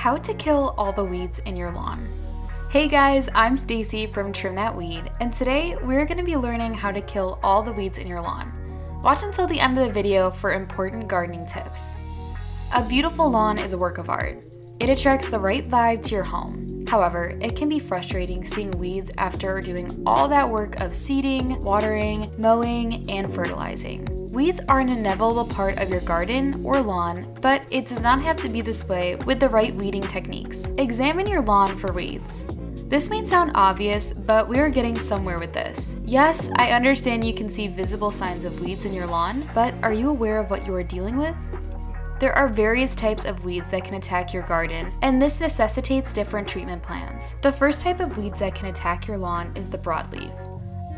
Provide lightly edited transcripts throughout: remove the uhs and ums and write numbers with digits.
How to kill all the weeds in your lawn. Hey guys, I'm Stacy from Trim That Weed, and today we're going to be learning how to kill all the weeds in your lawn. Watch until the end of the video for important gardening tips. A beautiful lawn is a work of art. It attracts the right vibe to your home. However, it can be frustrating seeing weeds after doing all that work of seeding, watering, mowing, and fertilizing. Weeds are an inevitable part of your garden or lawn, but it does not have to be this way with the right weeding techniques. Examine your lawn for weeds. This may sound obvious, but we are getting somewhere with this. Yes, I understand you can see visible signs of weeds in your lawn, but are you aware of what you are dealing with? There are various types of weeds that can attack your garden, and this necessitates different treatment plans. The first type of weeds that can attack your lawn is the broadleaf.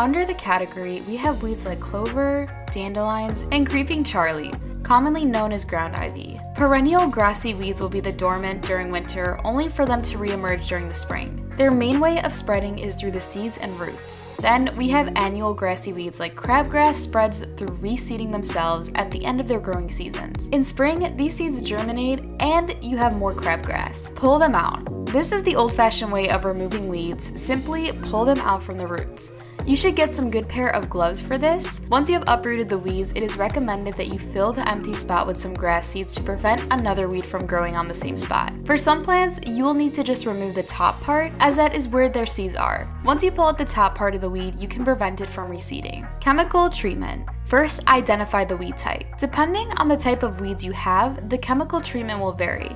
Under the category, we have weeds like clover, dandelions, and creeping Charlie, commonly known as ground ivy. Perennial grassy weeds will be dormant during winter, only for them to reemerge during the spring. Their main way of spreading is through the seeds and roots. Then we have annual grassy weeds like crabgrass spreads through reseeding themselves at the end of their growing seasons. In spring, these seeds germinate and you have more crabgrass. Pull them out. This is the old-fashioned way of removing weeds, simply pull them out from the roots. You should get some good pair of gloves for this. Once you have uprooted the weeds, it is recommended that you fill the empty spot with some grass seeds to prevent another weed from growing on the same spot. For some plants, you will need to just remove the top part, as that is where their seeds are. Once you pull out the top part of the weed, you can prevent it from reseeding. Chemical treatment. First, identify the weed type. Depending on the type of weeds you have, the chemical treatment will vary.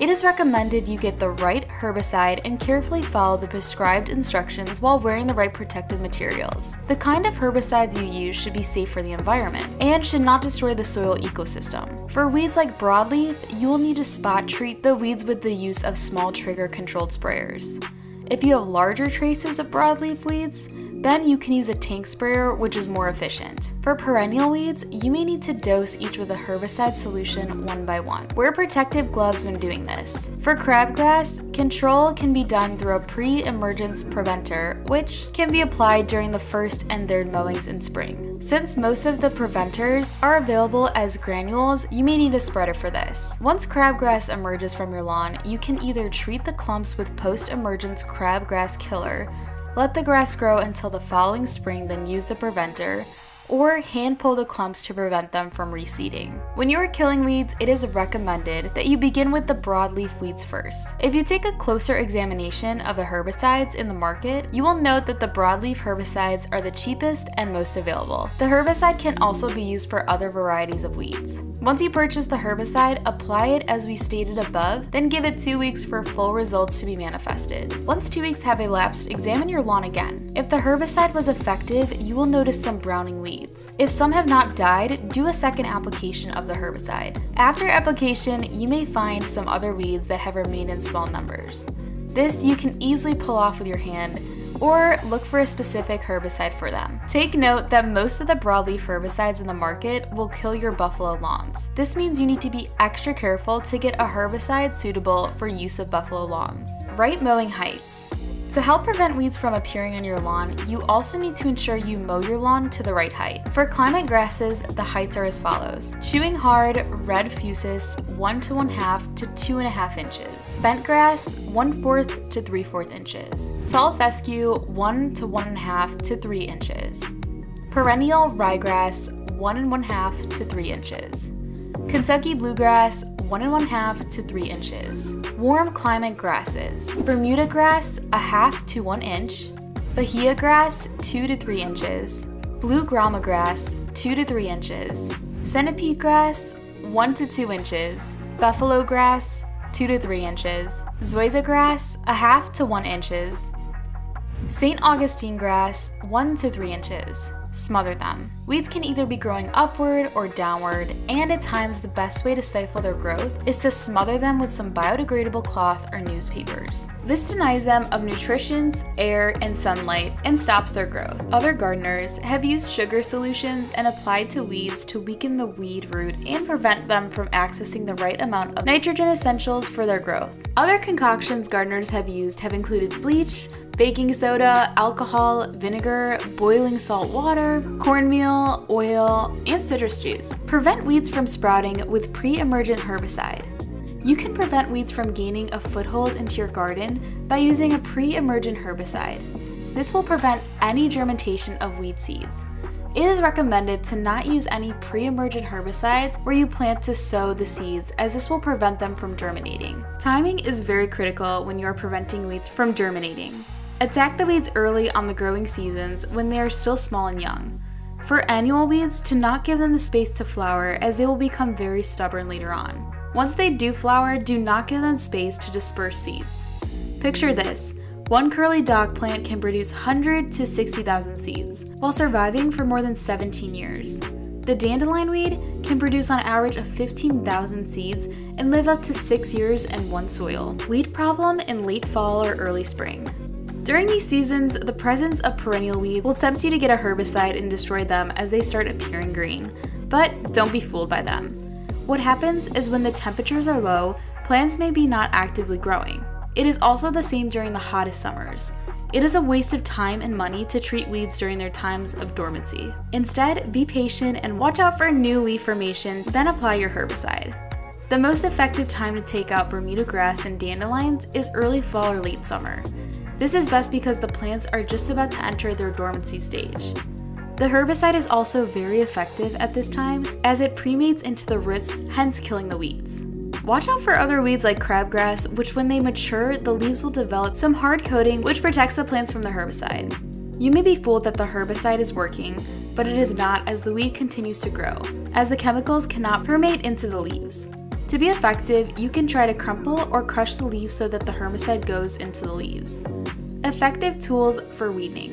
It is recommended you get the right herbicide and carefully follow the prescribed instructions while wearing the right protective materials. The kind of herbicides you use should be safe for the environment and should not destroy the soil ecosystem. For weeds like broadleaf, you will need to spot treat the weeds with the use of small trigger-controlled sprayers. If you have larger traces of broadleaf weeds, then you can use a tank sprayer, which is more efficient. For perennial weeds, you may need to dose each with a herbicide solution one by one. Wear protective gloves when doing this. For crabgrass, control can be done through a pre-emergence preventer, which can be applied during the first and third mowings in spring. Since most of the preventers are available as granules, you may need a spreader for this. Once crabgrass emerges from your lawn, you can either treat the clumps with post-emergence crabgrass killer, let the grass grow until the following spring, then use the preventer, or hand pull the clumps to prevent them from reseeding. When you are killing weeds, it is recommended that you begin with the broadleaf weeds first. If you take a closer examination of the herbicides in the market, you will note that the broadleaf herbicides are the cheapest and most available. The herbicide can also be used for other varieties of weeds. Once you purchase the herbicide, apply it as we stated above, then give it 2 weeks for full results to be manifested. Once 2 weeks have elapsed, examine your lawn again. If the herbicide was effective, you will notice some browning weeds. If some have not died, do a second application of the herbicide. After application, you may find some other weeds that have remained in small numbers. This you can easily pull off with your hand, or look for a specific herbicide for them. Take note that most of the broadleaf herbicides in the market will kill your buffalo lawns. This means you need to be extra careful to get a herbicide suitable for use of buffalo lawns. Right mowing heights. To help prevent weeds from appearing on your lawn, you also need to ensure you mow your lawn to the right height. For climate grasses, the heights are as follows. Chewing hard, red fusus, 1 to 1/2 to 2 1/2 inches. Bent grass, 1/4 to 3/4 inches. Tall fescue, 1 to 1 1/2 to 3 inches. Perennial ryegrass, 1 1/2 to 3 inches. Kentucky bluegrass, 1 1/2 to 3 inches. Warm climate grasses. Bermuda grass, 1/2 to 1 inch. Bahia grass, 2 to 3 inches. Blue grama grass, 2 to 3 inches. Centipede grass, 1 to 2 inches. Buffalo grass, 2 to 3 inches. Zoysia grass, 1/2 to 1 inches. St. Augustine grass, 1 to 3 inches. Smother them. Weeds can either be growing upward or downward, and at times the best way to stifle their growth is to smother them with some biodegradable cloth or newspapers. This denies them of nutrition, air, and sunlight, and stops their growth. Other gardeners have used sugar solutions and applied to weeds to weaken the weed root and prevent them from accessing the right amount of nitrogen essentials for their growth. Other concoctions gardeners have used have included bleach, baking soda, alcohol, vinegar, boiling salt water, cornmeal, oil, and citrus juice. Prevent weeds from sprouting with pre-emergent herbicide. You can prevent weeds from gaining a foothold into your garden by using a pre-emergent herbicide. This will prevent any germination of weed seeds. It is recommended to not use any pre-emergent herbicides where you plan to sow the seeds, as this will prevent them from germinating. Timing is very critical when you are preventing weeds from germinating. Attack the weeds early on the growing seasons when they are still small and young. For annual weeds, to not give them the space to flower, as they will become very stubborn later on. Once they do flower, do not give them space to disperse seeds. Picture this. One curly dog plant can produce 100 to 60,000 seeds, while surviving for more than 17 years. The dandelion weed can produce on average of 15,000 seeds and live up to 6 years in one soil. Weed problem in late fall or early spring. During these seasons, the presence of perennial weeds will tempt you to get a herbicide and destroy them as they start appearing green, but don't be fooled by them. What happens is when the temperatures are low, plants may be not actively growing. It is also the same during the hottest summers. It is a waste of time and money to treat weeds during their times of dormancy. Instead, be patient and watch out for new leaf formation, then apply your herbicide. The most effective time to take out Bermuda grass and dandelions is early fall or late summer. This is best because the plants are just about to enter their dormancy stage. The herbicide is also very effective at this time, as it premates into the roots, hence killing the weeds. Watch out for other weeds like crabgrass, which when they mature, the leaves will develop some hard coating which protects the plants from the herbicide. You may be fooled that the herbicide is working, but it is not, as the weed continues to grow, as the chemicals cannot permeate into the leaves. To be effective, you can try to crumple or crush the leaves so that the herbicide goes into the leaves. Effective tools for weeding.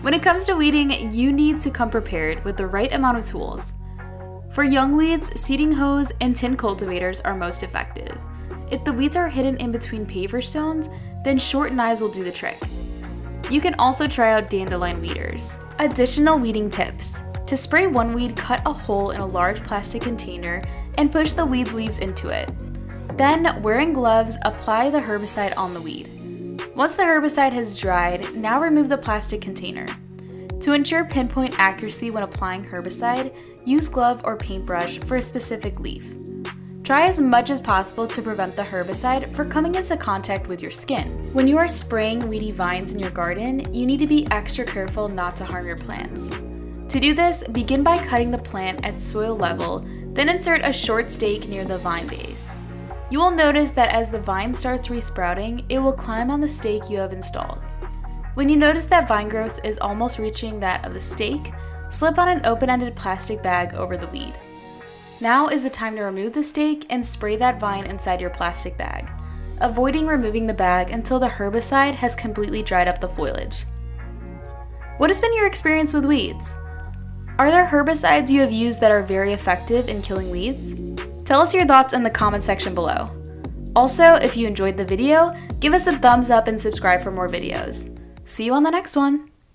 When it comes to weeding, you need to come prepared with the right amount of tools. For young weeds, seeding hoes and tin cultivators are most effective. If the weeds are hidden in between paver stones, then short knives will do the trick. You can also try out dandelion weeders. Additional weeding tips. To spray one weed, cut a hole in a large plastic container and push the weed leaves into it. Then, wearing gloves, apply the herbicide on the weed. Once the herbicide has dried, now remove the plastic container. To ensure pinpoint accuracy when applying herbicide, use glove or paintbrush for a specific leaf. Try as much as possible to prevent the herbicide from coming into contact with your skin. When you are spraying weedy vines in your garden, you need to be extra careful not to harm your plants. To do this, begin by cutting the plant at soil level, then insert a short stake near the vine base. You will notice that as the vine starts resprouting, it will climb on the stake you have installed. When you notice that vine growth is almost reaching that of the stake, slip on an open-ended plastic bag over the weed. Now is the time to remove the stake and spray that vine inside your plastic bag, avoiding removing the bag until the herbicide has completely dried up the foliage. What has been your experience with weeds? Are there herbicides you have used that are very effective in killing weeds? Tell us your thoughts in the comment section below. Also, if you enjoyed the video, give us a thumbs up and subscribe for more videos. See you on the next one!